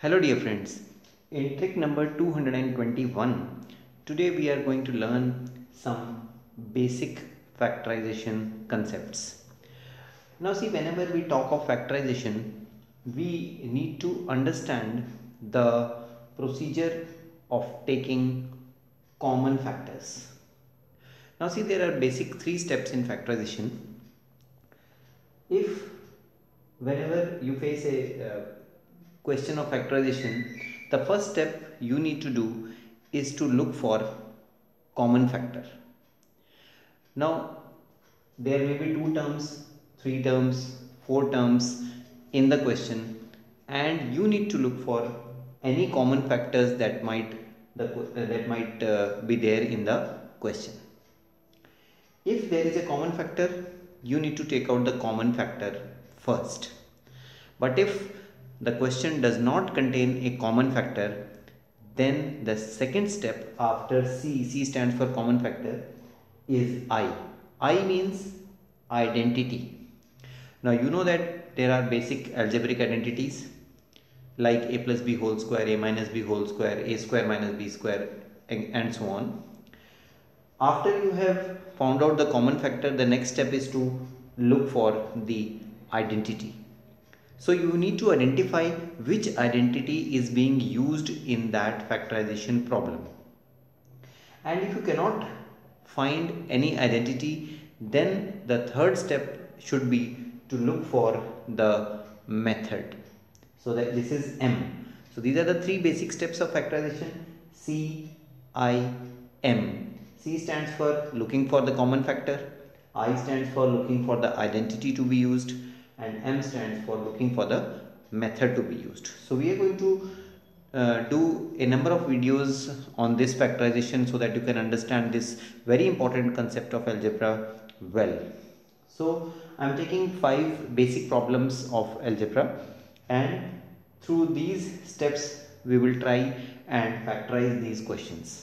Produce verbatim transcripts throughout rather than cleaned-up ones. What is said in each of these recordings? Hello dear friends, in trick number two hundred twenty-one, today we are going to learn some basic factorization concepts. Now see, whenever we talk of factorization, we need to understand the procedure of taking common factors. Now see, there are basic three steps in factorization. If whenever you face a uh, question of factorization, the first step you need to do is to look for common factor. Now there may be two terms, three terms, four terms in the question, and you need to look for any common factors that might the uh, that might uh, be there in the question. If there is a common factor, you need to take out the common factor first. But if the question does not contain a common factor, then the second step after C, C stands for common factor, is I. I means identity. Now you know that there are basic algebraic identities like a plus b whole square, a minus b whole square, a square minus b square, and so on. After you have found out the common factor, the next step is to look for the identity. So you need to identify which identity is being used in that factorization problem. And if you cannot find any identity, then the third step should be to look for the method. So that this is M. So these are the three basic steps of factorization: C, I, M. C stands for looking for the common factor, I stands for looking for the identity to be used, and M stands for looking for the method to be used. So we are going to uh, do a number of videos on this factorization so that you can understand this very important concept of algebra well. So I am taking five basic problems of algebra, and through these steps we will try and factorize these questions.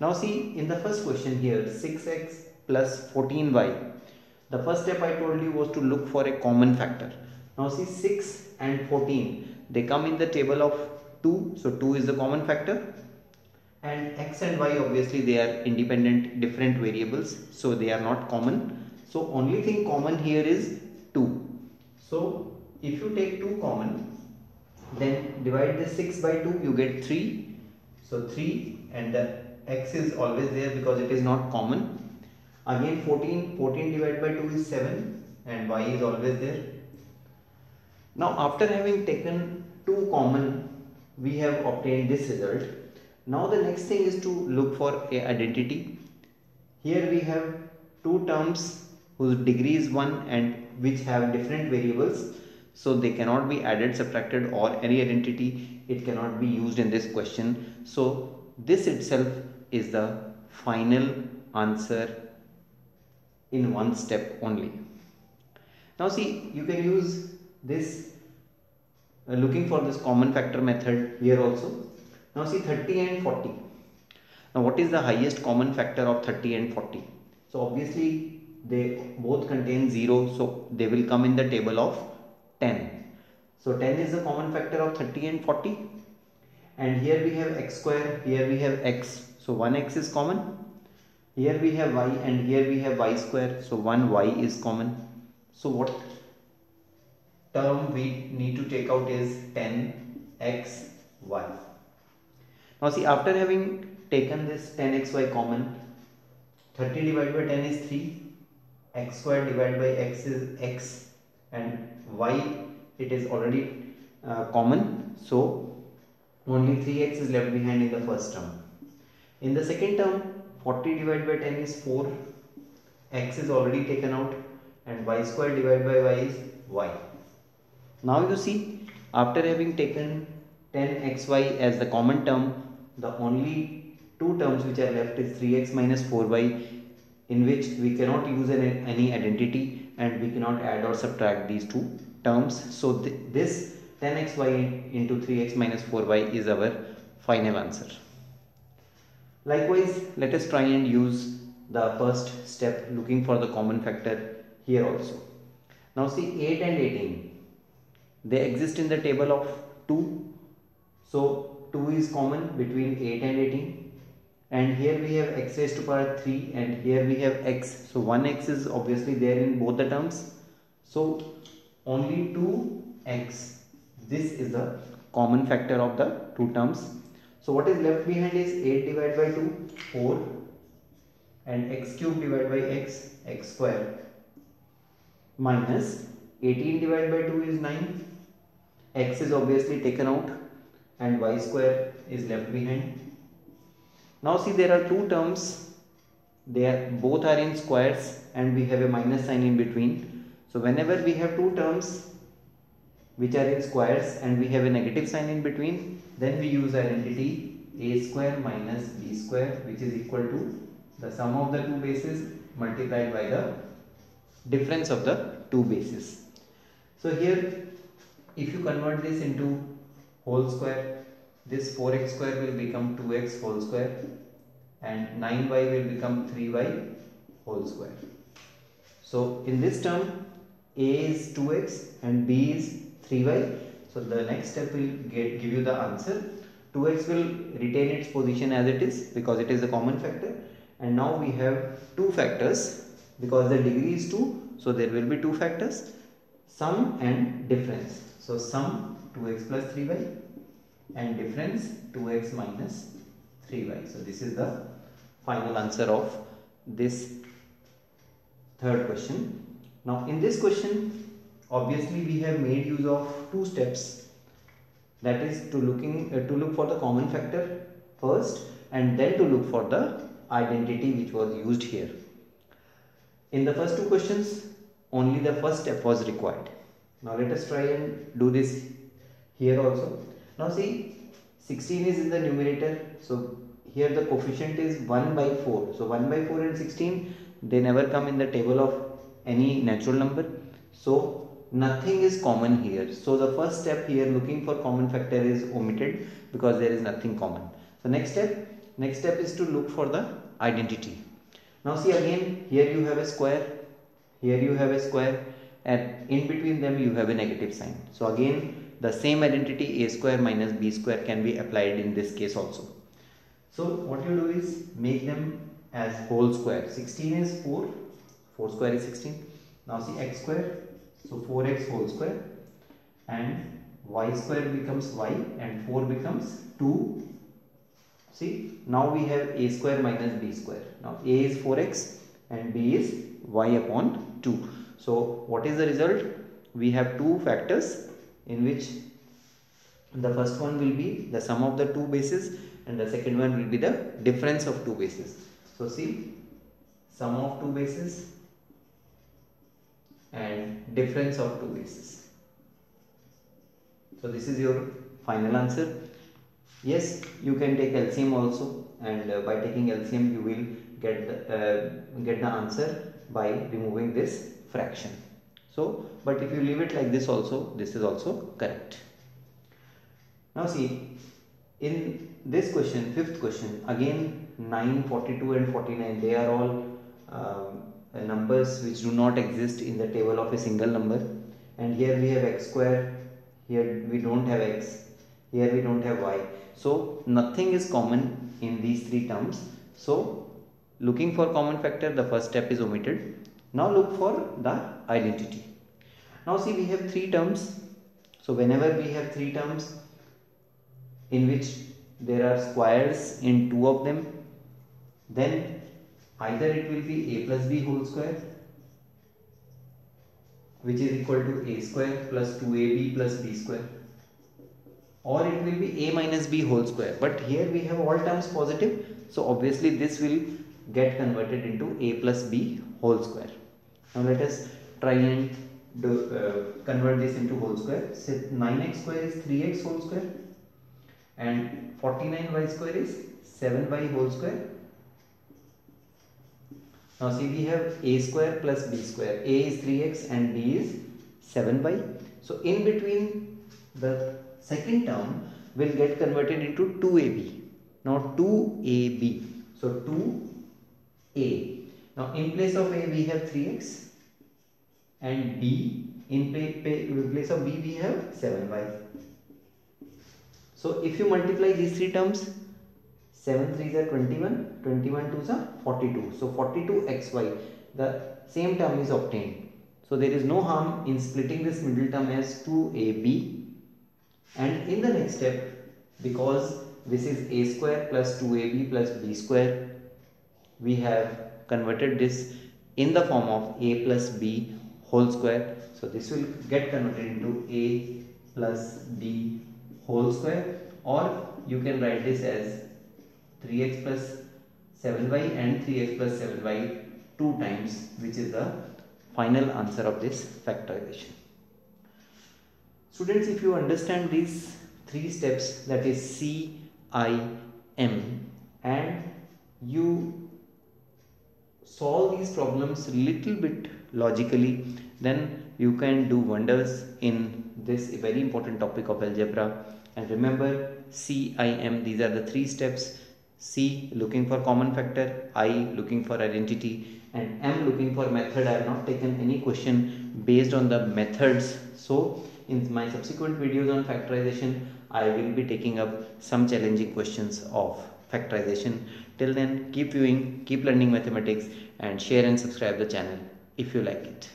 Now see, in the first question here, six x plus fourteen y. The first step I told you was to look for a common factor. Now see, six and fourteen, they come in the table of two, so two is the common factor, and x and y, obviously they are independent different variables, so they are not common. So only thing common here is two. So if you take two common, then divide this six by two, you get three. So three, and the x is always there because it is not common. Again fourteen, fourteen divided by two is seven, and y is always there. Now after having taken two common, we have obtained this result. Now the next thing is to look for a identity. Here we have two terms whose degree is one and which have different variables, so they cannot be added, subtracted, or any identity. It cannot be used in this question. So this itself is the final answer in one step only. Now see, you can use this uh, looking for this common factor method here also. Now see, thirty and forty. Now what is the highest common factor of thirty and forty? So obviously they both contain zero, so they will come in the table of ten. So ten is the common factor of thirty and forty, and here we have x square, here we have x, so one x is common. Here we have y, and here we have y square, so one y is common. So what term we need to take out is ten x y. Now see, after having taken this ten x y common, thirty divided by ten is three, x square divided by x is x, and y, it is already uh, common, so only three x is left behind in the first term. In the second term, forty divided by ten is four, x is already taken out, and y square divided by y is y. Now you see, after having taken ten x y as the common term, the only two terms which are left is three x minus four y, in which we cannot use an, any identity, and we cannot add or subtract these two terms. So th this ten x y into three x minus four y is our final answer. Likewise, let us try and use the first step, looking for the common factor, here also. Now see, eight and eighteen, they exist in the table of two, So two is common between eight and eighteen, and here we have x raised to power three and here we have x. So one x is obviously there in both the terms. So only two x, this is the common factor of the two terms. So what is left behind is eight divided by two, four, and x cube divided by x, x square, minus eighteen divided by two is nine, x is obviously taken out and y square is left behind. Now see, there are two terms, they are both are in squares and we have a minus sign in between. So whenever we have two terms which are in squares and we have a negative sign in between, then we use identity a square minus b square, which is equal to the sum of the two bases multiplied by the difference of the two bases. So here if you convert this into whole square, this four x square will become two x whole square and nine y will become three y whole square. So in this term a is two x and b is three y. So the next step will get, give you the answer. two x will retain its position as it is because it is a common factor, and now we have two factors because the degree is two, so there will be two factors, sum and difference. So sum two x plus three y and difference two x minus three y. So this is the final answer of this third question. Now in this question obviously we have made use of two steps, that is to looking uh, to look for the common factor first and then to look for the identity which was used here. In the first two questions only the first step was required. Now let us try and do this here also. Now see, sixteen is in the numerator, so here the coefficient is one by four. So one by four and sixteen, they never come in the table of any natural number, so nothing is common here. So the first step here, looking for common factor, is omitted because there is nothing common. So next step next step is to look for the identity. Now see, again here you have a square, here you have a square, and in between them you have a negative sign. So again the same identity a square minus b square can be applied in this case also. So what you do is make them as whole square. sixteen is four, four square is sixteen. Now see x square, so four x whole square, and y square becomes y and four becomes two. See, now we have a square minus b square. Now a is four x and b is y upon two. So what is the result? We have two factors in which the first one will be the sum of the two bases and the second one will be the difference of two bases. So see, sum of two bases and difference of two bases. So this is your final answer. Yes, you can take L C M also, and uh, by taking L C M you will get the, uh, get the answer by removing this fraction. So but if you leave it like this also, this is also correct. Now see, in this question, fifth question, again nine, forty-two and forty-nine, they are all uh, numbers which do not exist in the table of a single number, and here we have x square, here we don't have x, here we don't have y. So nothing is common in these three terms. So looking for common factor, the first step is omitted. Now look for the identity. Now see, we have three terms. So whenever we have three terms in which there are squares in two of them, then either it will be a plus b whole square, which is equal to a square plus two a b plus b square, or it will be a minus b whole square. But here we have all terms positive, so obviously this will get converted into a plus b whole square. Now let us try and do, uh, convert this into whole square. So nine x square is three x whole square, and forty-nine y square is seven y whole square. Now see, we have a square plus b square. A is three x and b is seven y. So in between, the second term will get converted into two a b. Now two a b. So two a. Now in place of a we have three x, and b, in place of b we have seven y. So if you multiply these three terms, seven threes are twenty-one, twenty-one twos are forty-two. So forty-two x y, the same term is obtained. So there is no harm in splitting this middle term as two a b. And in the next step, because this is a square plus two a b plus b square, we have converted this in the form of a plus b whole square. So this will get converted into a plus b whole square, or you can write this as three x plus seven y and three x plus seven y two times, which is the final answer of this factorization. Students, if you understand these three steps, that is C, I, M, and you solve these problems little bit logically, then you can do wonders in this very important topic of algebra. And remember, C, I, M, these are the three steps. C, looking for common factor, I, looking for identity, and M, looking for method. I have not taken any question based on the methods. So in my subsequent videos on factorization, I will be taking up some challenging questions of factorization. Till then, keep viewing, keep learning mathematics, and share and subscribe the channel if you like it.